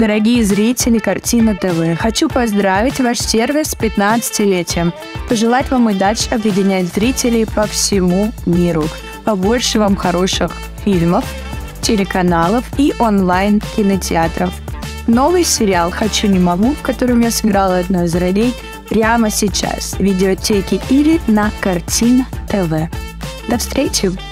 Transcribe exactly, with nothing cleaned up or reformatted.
Дорогие зрители Картина ТВ, хочу поздравить ваш сервис с пятнадцатилетием. Пожелать вам и дальше объединять зрителей по всему миру. Побольше вам хороших фильмов, телеканалов и онлайн-кинотеатров. Новый сериал «Хочу не могу», в котором я сыграла одну из ролей, прямо сейчас в видеотеке или на Картина ТВ. До встречи!